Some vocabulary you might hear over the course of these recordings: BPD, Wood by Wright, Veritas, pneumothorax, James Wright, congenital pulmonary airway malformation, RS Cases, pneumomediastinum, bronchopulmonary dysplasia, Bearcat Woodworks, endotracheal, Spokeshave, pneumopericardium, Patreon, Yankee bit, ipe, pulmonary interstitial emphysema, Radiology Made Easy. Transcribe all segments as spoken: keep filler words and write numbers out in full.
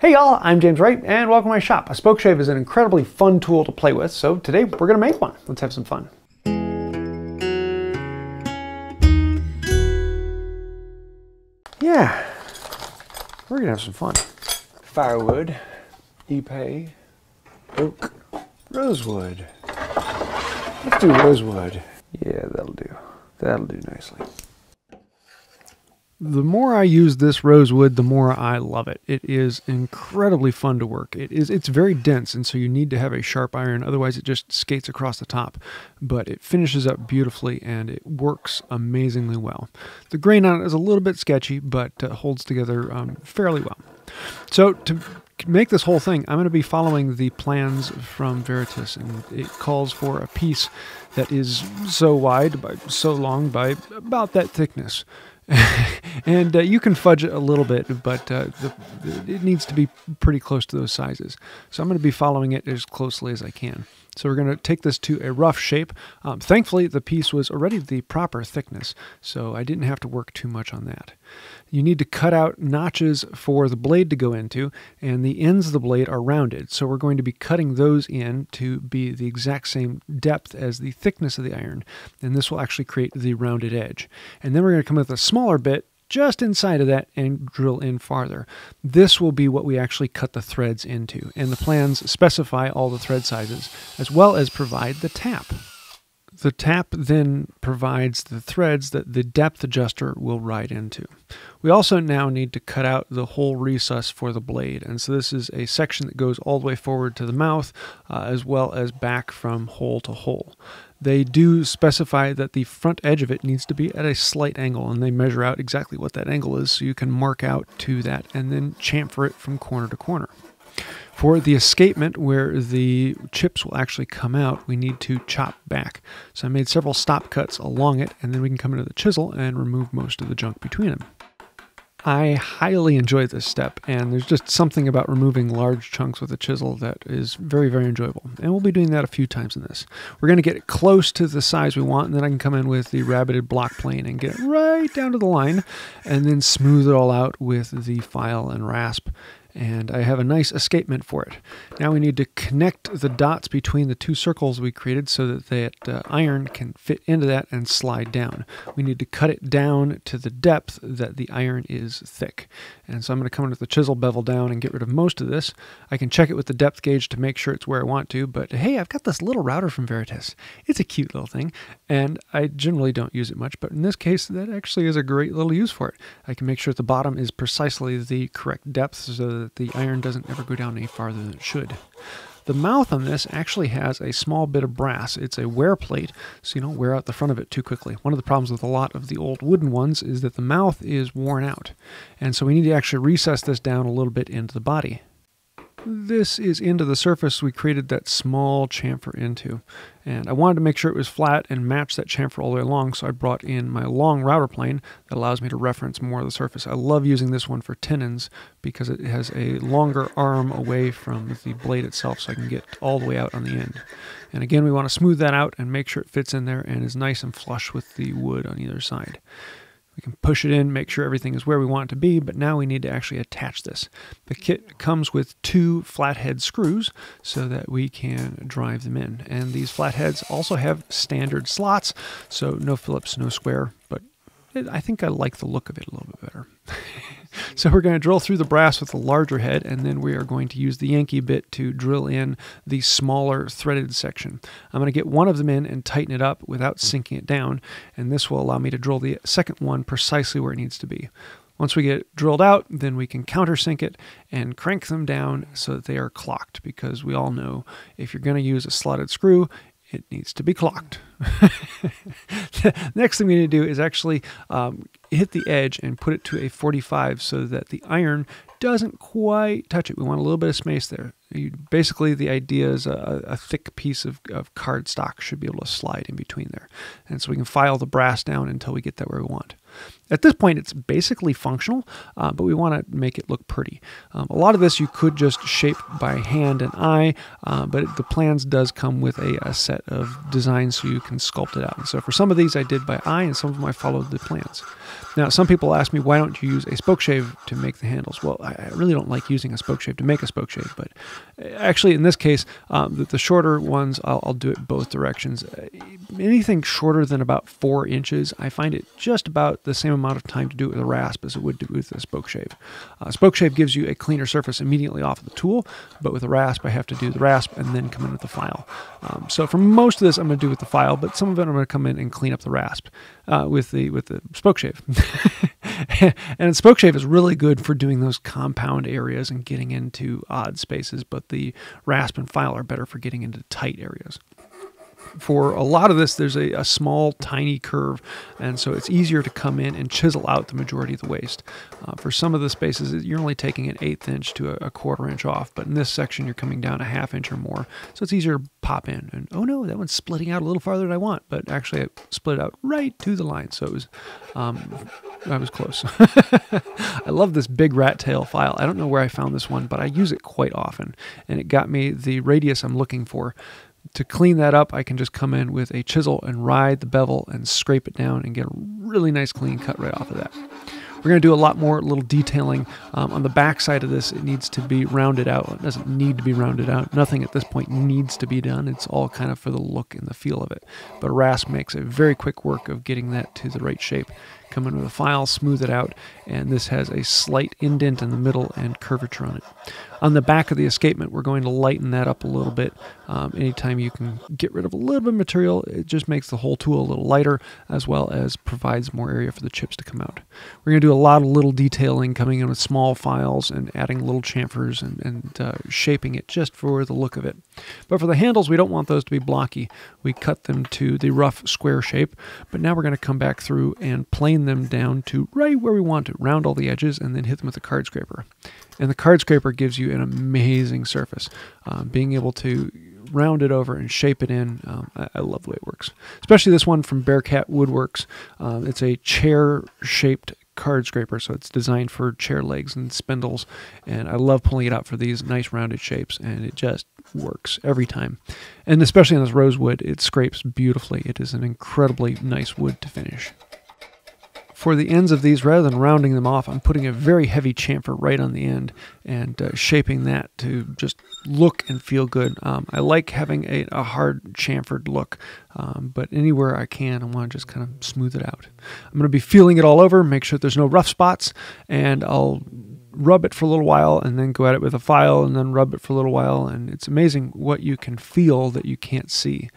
Hey y'all, I'm James Wright and welcome to my shop. A spoke shave is an incredibly fun tool to play with, so today we're gonna make one. Let's have some fun. Yeah, we're gonna have some fun. Firewood, ipe, oak, rosewood. Let's do rosewood. Yeah, that'll do. That'll do nicely. The more I use this rosewood, the more I love it. It is incredibly fun to work. It is, it's very dense, and so you need to have a sharp iron, otherwise it just skates across the top. But it finishes up beautifully, and it works amazingly well. The grain on it is a little bit sketchy, but uh, holds together um, fairly well. So to make this whole thing, I'm going to be following the plans from Veritas, and it calls for a piece that is so wide, by so long, by about that thickness. And uh, you can fudge it a little bit, but uh, the, the, it needs to be pretty close to those sizes. So I'm going to be following it as closely as I can. So we're going to take this to a rough shape. Um, thankfully, the piece was already the proper thickness, so I didn't have to work too much on that. You need to cut out notches for the blade to go into, and the ends of the blade are rounded. So we're going to be cutting those in to be the exact same depth as the thickness of the iron, and this will actually create the rounded edge. And then we're going to come with a smaller bit just inside of that and drill in farther. This will be what we actually cut the threads into, and the plans specify all the thread sizes as well as provide the tap. The tap then provides the threads that the depth adjuster will ride into. We also now need to cut out the whole recess for the blade, and so this is a section that goes all the way forward to the mouth uh, as well as back from hole to hole. They do specify that the front edge of it needs to be at a slight angle, and they measure out exactly what that angle is, so you can mark out to that and then chamfer it from corner to corner. For the escapement, where the chips will actually come out, we need to chop back. So I made several stop cuts along it, and then we can come into the chisel and remove most of the junk between them. I highly enjoy this step, and there's just something about removing large chunks with a chisel that is very, very enjoyable. And we'll be doing that a few times in this. We're going to get it close to the size we want, and then I can come in with the rabbited block plane and get it right down to the line, and then smooth it all out with the file and rasp. And I have a nice escapement for it. Now we need to connect the dots between the two circles we created so that that uh, iron can fit into that and slide down. We need to cut it down to the depth that the iron is thick. And so I'm going to come in with the chisel bevel down and get rid of most of this. I can check it with the depth gauge to make sure it's where I want to, but hey, I've got this little router from Veritas. It's a cute little thing, and I generally don't use it much, but in this case, that actually is a great little use for it. I can make sure the bottom is precisely the correct depth so that that the iron doesn't ever go down any farther than it should. The mouth on this actually has a small bit of brass. It's a wear plate, so you don't wear out the front of it too quickly. One of the problems with a lot of the old wooden ones is that the mouth is worn out, and so we need to actually recess this down a little bit into the body. This is into the surface we created that small chamfer into, and I wanted to make sure it was flat and match that chamfer all the way along, so I brought in my long router plane that allows me to reference more of the surface. I love using this one for tenons because it has a longer arm away from the blade itself, so I can get all the way out on the end. And again, we want to smooth that out and make sure it fits in there and is nice and flush with the wood on either side. We can push it in, make sure everything is where we want it to be, but now we need to actually attach this. The kit comes with two flathead screws so that we can drive them in. And these flatheads also have standard slots, so no Phillips, no square, but it, I think I like the look of it a little bit better. So we're going to drill through the brass with the larger head, and then we are going to use the Yankee bit to drill in the smaller threaded section. I'm going to get one of them in and tighten it up without sinking it down, and this will allow me to drill the second one precisely where it needs to be. Once we get it drilled out, then we can countersink it and crank them down so that they are clocked, because we all know if you're going to use a slotted screw, it needs to be clocked. The next thing we need to do is actually um, hit the edge and put it to a forty-five so that the iron doesn't quite touch it. We want a little bit of space there. You, basically, the idea is a, a thick piece of, of cardstock should be able to slide in between there. And so we can file the brass down until we get that where we want. At this point, it's basically functional, uh, but we want to make it look pretty. Um, a lot of this you could just shape by hand and eye, uh, but it, the plans does come with a, a set of designs so you can sculpt it out. And so for some of these, I did by eye, and some of them I followed the plans. Now, some people ask me, why don't you use a spoke shave to make the handles? Well, I really don't like using a spoke shave to make a spoke shave, but actually in this case, um, the, the shorter ones, I'll, I'll do it both directions. Uh, anything shorter than about four inches, I find it just about the same amount of time to do it with a rasp as it would do with a spoke shave. Uh, spoke shave gives you a cleaner surface immediately off of the tool, but with a rasp, I have to do the rasp and then come in with the file. Um, so for most of this, I'm going to do with the file, but some of it I'm going to come in and clean up the rasp uh, with the with the spoke shave. And spoke shave is really good for doing those compound areas and getting into odd spaces, but the rasp and file are better for getting into tight areas. For a lot of this, there's a, a small, tiny curve, and so it's easier to come in and chisel out the majority of the waist. Uh, for some of the spaces, you're only taking an eighth inch to a, a quarter inch off, but in this section, you're coming down a half inch or more, so it's easier to pop in. And oh no, that one's splitting out a little farther than I want, but actually I split out right to the line, so it was, um, I was close. I love this big rat tail file. I don't know where I found this one, but I use it quite often, and it got me the radius I'm looking for. To clean that up, I can just come in with a chisel and ride the bevel and scrape it down and get a really nice clean cut right off of that. We're going to do a lot more little detailing. Um, on the back side of this, it needs to be rounded out. It doesn't need to be rounded out. Nothing at this point needs to be done. It's all kind of for the look and the feel of it. But rasp makes a very quick work of getting that to the right shape. Come in with a file, smooth it out, and this has a slight indent in the middle and curvature on it. On the back of the escapement, we're going to lighten that up a little bit. Um, anytime you can get rid of a little bit of material, it just makes the whole tool a little lighter, as well as provides more area for the chips to come out. We're going to do a lot of little detailing, coming in with small files and adding little chamfers and, and uh, shaping it just for the look of it. But for the handles, we don't want those to be blocky. We cut them to the rough square shape, but now we're going to come back through and plane them down to right where we want to, round all the edges, and then hit them with a card scraper. And the card scraper gives you an amazing surface. Um, being able to round it over and shape it in, um, I, I love the way it works. Especially this one from Bearcat Woodworks. Um, it's a chair-shaped card scraper, so it's designed for chair legs and spindles, and I love pulling it out for these nice rounded shapes, and it just works every time. And especially on this rosewood, it scrapes beautifully. It is an incredibly nice wood to finish. For the ends of these, rather than rounding them off, I'm putting a very heavy chamfer right on the end and uh, shaping that to just look and feel good. Um, I like having a, a hard chamfered look, um, but anywhere I can, I want to just kind of smooth it out. I'm going to be feeling it all over, make sure there's no rough spots, and I'll rub it for a little while and then go at it with a file and then rub it for a little while, and it's amazing what you can feel that you can't see.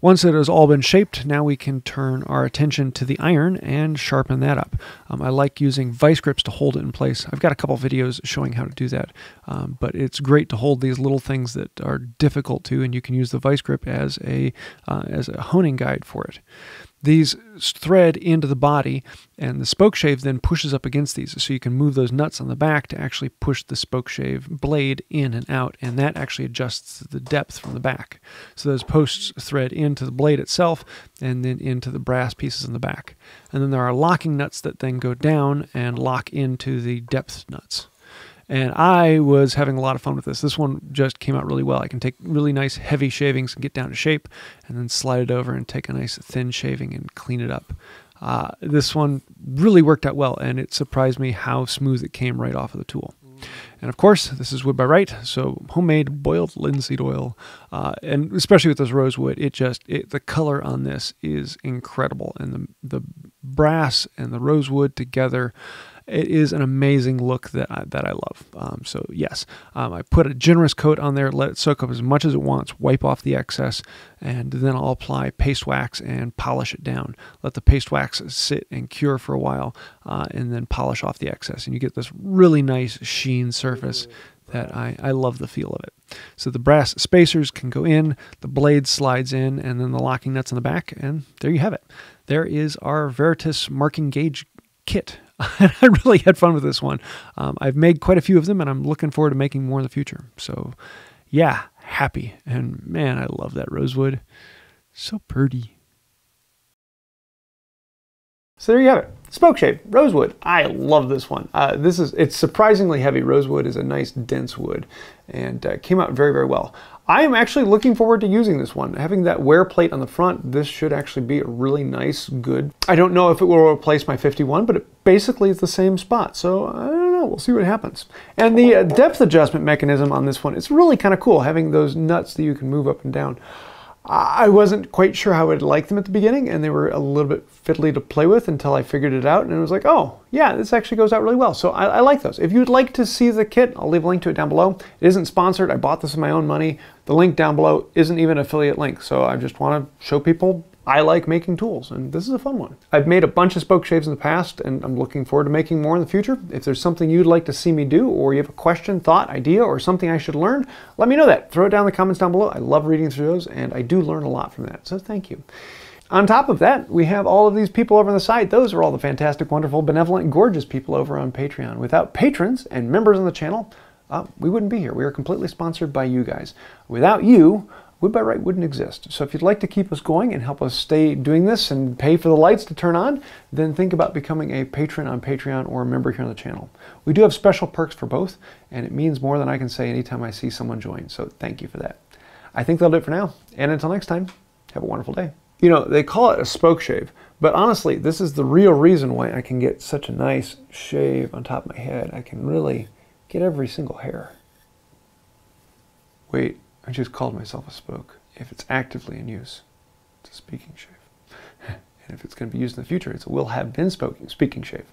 Once it has all been shaped, now we can turn our attention to the iron and sharpen that up. Um, I like using vice grips to hold it in place. I've got a couple videos showing how to do that, um, but it's great to hold these little things that are difficult to, and you can use the vice grip as a, uh, as a honing guide for it. These thread into the body, and the spoke shave then pushes up against these, so you can move those nuts on the back to actually push the spoke shave blade in and out, and that actually adjusts the depth from the back. So those posts thread into the blade itself and then into the brass pieces in the back. And then there are locking nuts that then go down and lock into the depth nuts. And I was having a lot of fun with this. This one just came out really well. I can take really nice heavy shavings and get down to shape, and then slide it over and take a nice thin shaving and clean it up. Uh, this one really worked out well, and it surprised me how smooth it came right off of the tool. And of course, this is Wood by Wright, so homemade boiled linseed oil, uh, and especially with this rosewood, it just, it, the color on this is incredible, and the, the brass and the rosewood together, it is an amazing look that I, that I love. Um, so yes, um, I put a generous coat on there, let it soak up as much as it wants, wipe off the excess, and then I'll apply paste wax and polish it down. Let the paste wax sit and cure for a while, uh, and then polish off the excess. And you get this really nice sheen surface that I, I love the feel of it. So the brass spacers can go in, the blade slides in, and then the locking nuts on the back, and there you have it. There is our Veritas marking gauge kit. I really had fun with this one. Um, I've made quite a few of them, and I'm looking forward to making more in the future. So, yeah, happy. And, man, I love that rosewood. So pretty. So there you have it. Spoke shave, rosewood. I love this one. Uh, this is, it's surprisingly heavy. Rosewood is a nice, dense wood, and uh, came out very, very well. I am actually looking forward to using this one. Having that wear plate on the front, this should actually be a really nice, good... I don't know if it will replace my fifty-one, but it basically is the same spot, so I don't know. know, we'll see what happens. And the uh, depth adjustment mechanism on this one is really kind of cool, having those nuts that you can move up and down. I wasn't quite sure how I'd like them at the beginning, and they were a little bit fiddly to play with until I figured it out, and it was like, oh, yeah, this actually goes out really well. So I, I like those. If you'd like to see the kit, I'll leave a link to it down below. It isn't sponsored. I bought this with my own money. The link down below isn't even an affiliate link, so I just want to show people I like making tools, and this is a fun one. I've made a bunch of spoke shaves in the past, and I'm looking forward to making more in the future. If there's something you'd like to see me do, or you have a question, thought, idea, or something I should learn, let me know that. Throw it down in the comments down below. I love reading through those, and I do learn a lot from that, so thank you. On top of that, we have all of these people over on the side. Those are all the fantastic, wonderful, benevolent, gorgeous people over on Patreon. Without patrons and members on the channel, uh, we wouldn't be here. We are completely sponsored by you guys. Without you, Wood by Wright wouldn't exist. So if you'd like to keep us going and help us stay doing this and pay for the lights to turn on, then think about becoming a patron on Patreon or a member here on the channel. We do have special perks for both, and it means more than I can say anytime I see someone join, so thank you for that. I think that'll do it for now, and until next time, have a wonderful day. You know, they call it a spoke shave, but honestly, this is the real reason why I can get such a nice shave on top of my head. I can really get every single hair. Wait. I just called myself a spoke. If it's actively in use, it's a speaking shave. And if it's going to be used in the future, it will have been spoken, speaking shave.